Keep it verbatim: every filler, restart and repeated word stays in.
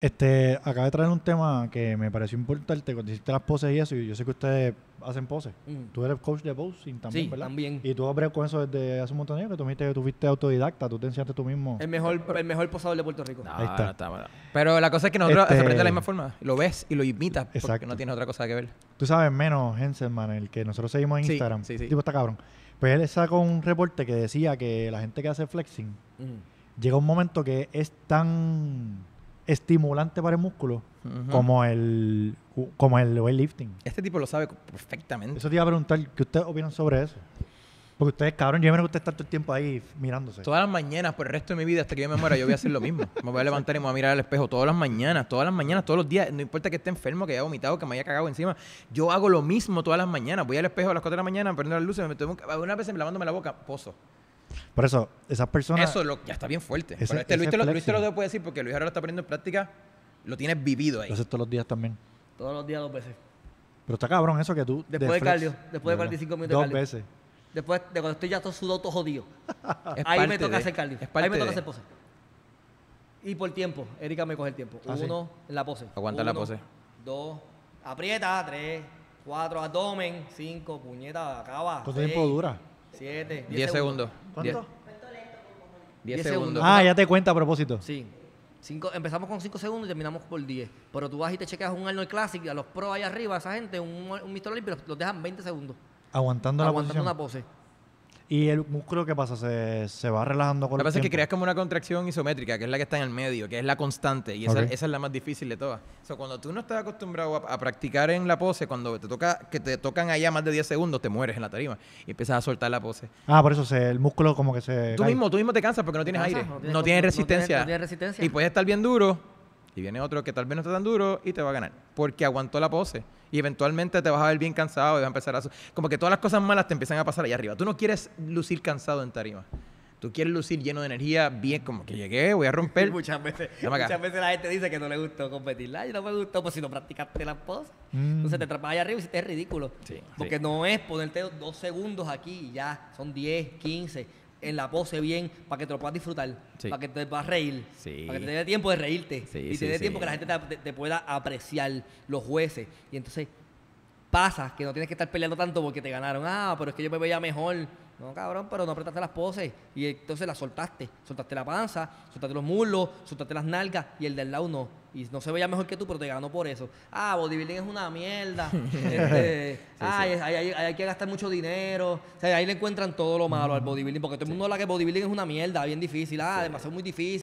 Este, acaba de traer un tema que me pareció importante cuando hiciste las poses y eso, y yo sé que ustedes hacen poses. Mm. Tú eres coach de posing también, sí, ¿verdad? Sí, también. Y tú aprendes con eso desde hace un montón de años, que tú fuiste, tú fuiste autodidacta, tú te enseñaste tú mismo. El mejor, el mejor posador de Puerto Rico. No, ahí está. No está, no está. Pero la cosa es que nosotros este, se aprende de la misma forma. Lo ves y lo imitas, porque exacto, no tienes otra cosa que ver. Tú sabes menos, Henselman, el que nosotros seguimos en sí, Instagram. Sí, sí. El tipo está cabrón. Pues él sacó un reporte que decía que la gente que hace flexing, mm, llega un momento que es tan estimulante para el músculo, uh-huh, como el como el weightlifting. Este tipo lo sabe perfectamente. Eso te iba a preguntar, ¿qué ustedes opinan sobre eso? Porque ustedes, cabrón, yo menos que ustedes están todo el tiempo ahí mirándose. Todas las mañanas, por el resto de mi vida, hasta que yo me muera, yo voy a hacer lo mismo. Me voy a levantar y me voy a mirar al espejo todas las mañanas, todas las mañanas, todos los días. No importa que esté enfermo, que haya vomitado, que me haya cagado encima. Yo hago lo mismo todas las mañanas. Voy al espejo a las cuatro de la mañana, prendo las luces, me meto una vez lavándome la boca, pozo. Por eso, esas personas... Eso lo, ya está bien fuerte. Ese, pero este Luis te lo, Luis te lo puede decir porque Luis ahora lo está poniendo en práctica, lo tienes vivido ahí. Lo haces todos los días también. Todos los días dos veces. Pero está cabrón eso que tú... Después de, de cardio, después de cuarenta y cinco minutos dos de cardio. Dos veces. Después de cuando estoy ya todo sudado, todo jodido. Ahí me toca de, hacer cardio. Ahí me toca de. hacer pose. Y por tiempo, Erika me coge el tiempo. Ah, Uno, sí. en la pose. Aguanta la pose. Dos, aprieta, tres, cuatro, abdomen, cinco, puñeta, acaba. ¿Cuánto tiempo dura? siete, diez segundos. ¿Cuánto? diez segundos. Ah, ya te cuenta a propósito. Sí. Cinco, empezamos con cinco segundos y terminamos por diez. Pero tú vas y te chequeas un Arnold Classic, a los pros allá arriba, esa gente, un, un míster Olympia, los, los dejan veinte segundos. Aguantando, Aguantando la posición. Aguantando una pose. ¿Y el músculo qué pasa? ¿Se, se va relajando con el tiempo? Lo que pasa es que creas como una contracción isométrica, que es la que está en el medio, que es la constante, y esa, okay, esa es la más difícil de todas. O sea, cuando tú no estás acostumbrado a, a practicar en la pose, cuando te toca que te tocan allá más de diez segundos, te mueres en la tarima y empiezas a soltar la pose. Ah, por eso se, el músculo como que se... Tú mismo, tú mismo te cansas porque no tienes aire, no tienes, no tienes resistencia. No tienes resistencia. Y puedes estar bien duro, y viene otro que tal vez no está tan duro y te va a ganar, porque aguantó la pose. Y eventualmente te vas a ver bien cansado y vas a empezar a... Como que todas las cosas malas te empiezan a pasar allá arriba. Tú no quieres lucir cansado en tarima. Tú quieres lucir lleno de energía, bien, como que llegué, voy a romper. muchas veces muchas veces la gente dice que no le gustó competir. Ay, no me gustó, pues si no practicaste las poses. Mm. Entonces te atrapas allá arriba y es ridículo. Sí, porque sí, no es ponerte dos segundos aquí y ya. Son diez, quince en la pose bien, para que te lo puedas disfrutar, sí, para que te vas a reír, sí, para que te dé tiempo de reírte, sí, y te sí, dé tiempo sí. que la gente te, te pueda apreciar, los jueces. Y entonces pasa que no tienes que estar peleando tanto porque te ganaron. Ah, pero es que yo me veía mejor. No, cabrón, pero no apretaste las poses. Y entonces las soltaste. Soltaste la panza, soltaste los muslos, soltaste las nalgas y el del lado no. Y no se veía mejor que tú, pero te ganó por eso. Ah, bodybuilding es una mierda. este, sí, ay, sí. Hay, hay, hay que gastar mucho dinero. O sea, ahí le encuentran todo lo malo, mm, al bodybuilding. Porque todo el mundo habla que bodybuilding es una mierda, bien difícil. Ah, sí, demasiado muy difícil.